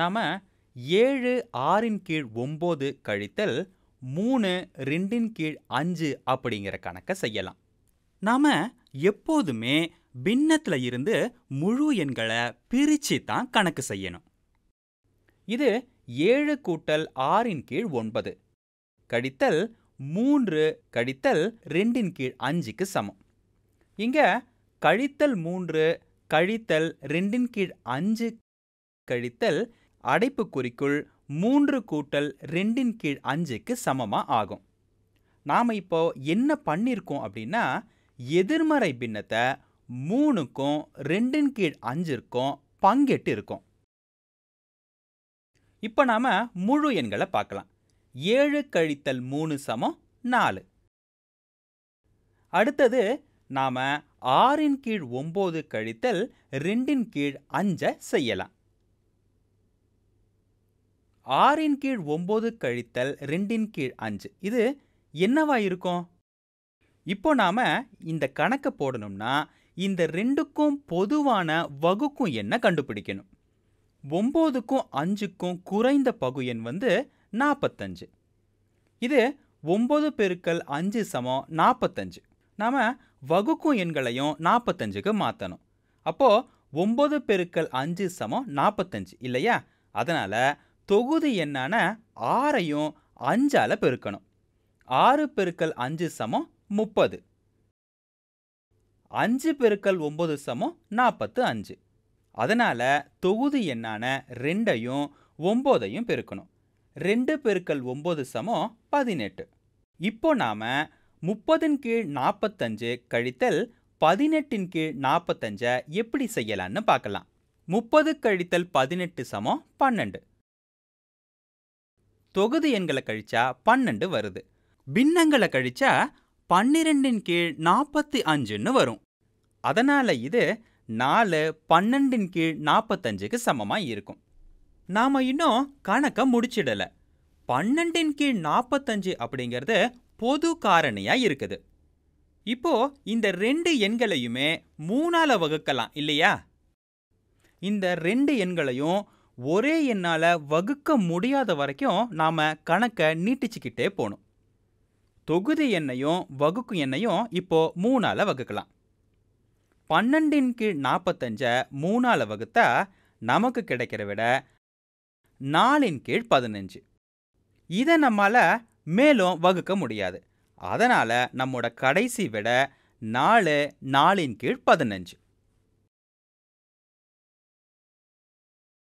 நாம 7 6 இன் கீழ் 9 கழித்தல் 3 2 இன் கீழ் 5 அப்படிங்கற கணக்க செய்யலாம். நாம எப்போதுமே பின்னத்துல இருந்து முழு எண்களை பிரிச்சு தான் கணக்கு செய்யணும். இது 7 கூட்டல் 6 இன் கீழ் 9 கழித்தல் 3 கழித்தல் 2 இன் கீழ் 5க்கு சமம். இங்க கழித்தல் 3 கழித்தல் 2 இன் கீழ் 5 கழித்தல் அடைப்பு குறிக்குள் 3 கூட்டல் 2 இன் கீழ் 5க்கு சமமாக ஆகும். நாம் இப்போ என்ன பண்ணியிருக்கோம் அப்படின்னா, எதிர்மறை பின்னத்தை 3க்கும் 2 இன் கீழ் 5க்கும் பங்கிட்டு இருக்கோம். இப்போ நாம் முழு எண்களை பார்க்கலாம். 7 கழித்தல் 3 சமம் 4. அடுத்தது நாம் 6ன் கீழ் 9 கழித்தல் 2ன் கீழ் 5 செய்யலாம். 6ன் கீழ் 9 கழித்தல் 2ன் கீழ் 5 இது என்னவா இருக்கும்? இப்போ நாம் இந்த கணக்கை போடணும்னா இந்த ரெண்டுக்கும் பொதுவான வகுக்கும் எண்ணை கண்டுபிடிக்கணும். 9க்கும் 5க்கும் குறைந்த பகு எண் 45. இது 9 பெருக்கல் 5 சமம் 45. நாம் வகுக்கும் எண்களையும் 45க்கு மாற்றணும். அப்போது 9 பெருக்கல் 5 சமம் 45 இல்லையா? அதனால் தொகுதி எண்ணான 6ஐயும் 5ஆல் பெருக்கணும். 6 பெருக்கல் 5 சமம் 30. 5 பெருக்கல் 9 சமம் 45. அதனால் தொகுதி எண்ணான 2ஐயும் 9ஐயும் பெருக்கணும். 2 பெருக்கல் 9 சமம் 18. இப்போ நாம் 30ன் கீழ் 45 கழித்தல் 18ன் கீழ் 45 எப்படி செய்யலான்னு பார்க்கலாம். 30 கழித்தல் 18 சமம் 12. தொகுதி எண்களை கழிச்சா 12 வருது. பின்னங்களை கழிச்சா 12ன் கீழ் 45ன்னு வரும். அதனால் இது 4 12ன் கீழ் 45க்கு சமமாக இருக்கும். நாம் இன்னும் கணக்கை முடிச்சிடலை. 12ன் கீழ் 45 அப்படிங்கிறது பொது காரணியாக இருக்குது. இப்போது இந்த ரெண்டு எண்களையுமே 3ஆல் வகுக்கலாம் இல்லையா? இந்த ரெண்டு எண்களையும் ஒரே எண்ணால் வகுக்க முடியாத வரைக்கும் நாம் கணக்கை நீட்டிச்சுக்கிட்டே போகணும். தொகுதி எண்ணையும் வகுக்கும் எண்ணையும் இப்போது 3ஆல் வகுக்கலாம். 12ன் கீழ் 45 3ஆல் வகுத்தா நமக்கு கிடைக்கிற விட 4ன் கீழ் 15. இதை நம்மால் மேலும் வகுக்க முடியாது. அதனால் நம்மோட கடைசி விட 4 4ன் கீழ் 15.